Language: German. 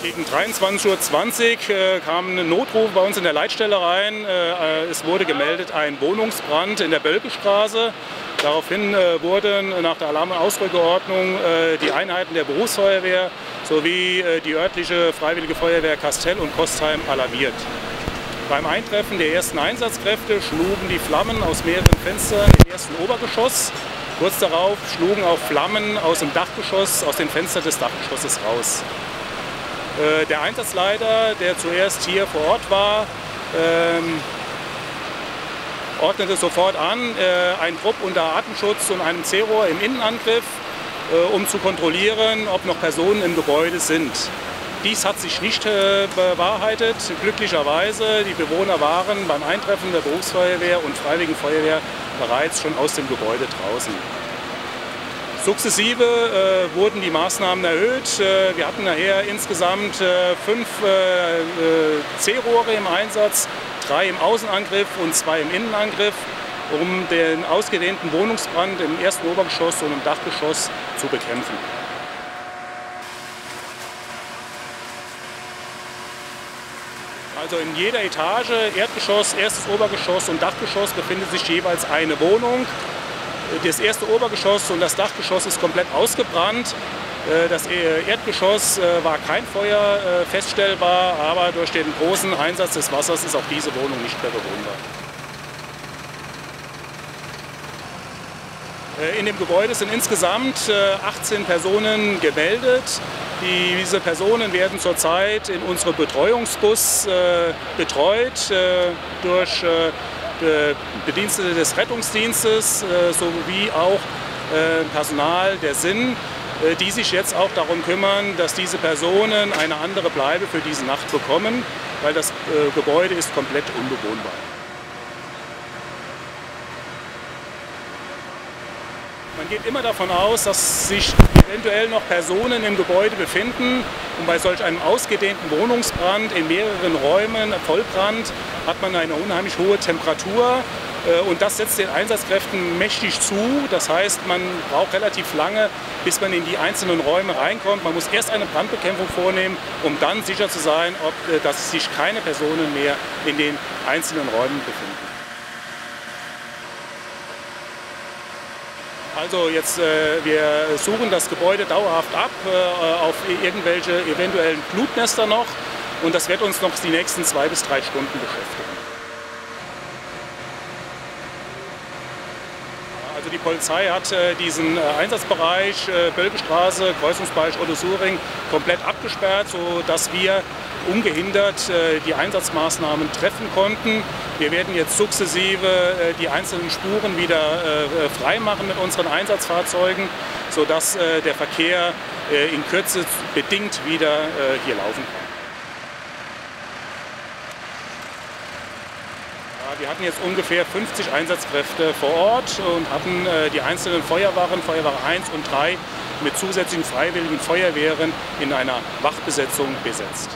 Gegen 23:20 Uhr kam ein Notruf bei uns in der Leitstelle rein. Es wurde gemeldet, ein Wohnungsbrand in der Bölckestraße. Daraufhin wurden nach der Alarm- und Ausrückeordnung die Einheiten der Berufsfeuerwehr sowie die örtliche Freiwillige Feuerwehr Kastell und Kostheim alarmiert. Beim Eintreffen der ersten Einsatzkräfte schlugen die Flammen aus mehreren Fenstern im ersten Obergeschoss. Kurz darauf schlugen auch Flammen aus dem Dachgeschoss, aus den Fenstern des Dachgeschosses raus. Der Einsatzleiter, der zuerst hier vor Ort war, ordnete sofort an, einen Trupp unter Atemschutz und einem C-Rohr im Innenangriff, um zu kontrollieren, ob noch Personen im Gebäude sind. Dies hat sich nicht bewahrheitet. Glücklicherweise, die Bewohner waren beim Eintreffen der Berufsfeuerwehr und Freiwilligen Feuerwehr bereits schon aus dem Gebäude draußen. Sukzessive wurden die Maßnahmen erhöht. Wir hatten nachher insgesamt 5 C-Rohre im Einsatz, 3 im Außenangriff und 2 im Innenangriff, um den ausgedehnten Wohnungsbrand im ersten Obergeschoss und im Dachgeschoss zu bekämpfen. Also in jeder Etage, Erdgeschoss, erstes Obergeschoss und Dachgeschoss, befindet sich jeweils eine Wohnung. Das erste Obergeschoss und das Dachgeschoss ist komplett ausgebrannt. Das Erdgeschoss war kein Feuer feststellbar, aber durch den großen Einsatz des Wassers ist auch diese Wohnung nicht mehr bewohnbar. In dem Gebäude sind insgesamt 18 Personen gemeldet. Diese Personen werden zurzeit in unserem Betreuungsbus betreut durch Bedienstete des Rettungsdienstes sowie auch Personal der SIN, die sich jetzt auch darum kümmern, dass diese Personen eine andere Bleibe für diese Nacht bekommen, weil das Gebäude ist komplett unbewohnbar. Man geht immer davon aus, dass sich eventuell noch Personen im Gebäude befinden, und bei solch einem ausgedehnten Wohnungsbrand in mehreren Räumen, Vollbrand, hat man eine unheimlich hohe Temperatur und das setzt den Einsatzkräften mächtig zu. Das heißt, man braucht relativ lange, bis man in die einzelnen Räume reinkommt. Man muss erst eine Brandbekämpfung vornehmen, um dann sicher zu sein, dass sich keine Personen mehr in den einzelnen Räumen befinden. Also jetzt, wir suchen das Gebäude dauerhaft ab auf irgendwelche eventuellen Glutnester noch, und das wird uns noch die nächsten 2 bis 3 Stunden beschäftigen. Also die Polizei hat diesen Einsatzbereich Bölckestraße, Kreuzungsbereich Otto Suring komplett abgesperrt, sodass wir ungehindert die Einsatzmaßnahmen treffen konnten. Wir werden jetzt sukzessive die einzelnen Spuren wieder freimachen mit unseren Einsatzfahrzeugen, sodass der Verkehr in Kürze bedingt wieder hier laufen kann. Wir hatten jetzt ungefähr 50 Einsatzkräfte vor Ort und hatten die einzelnen Feuerwachen, Feuerwache 1 und 3, mit zusätzlichen freiwilligen Feuerwehren in einer Wachbesetzung besetzt.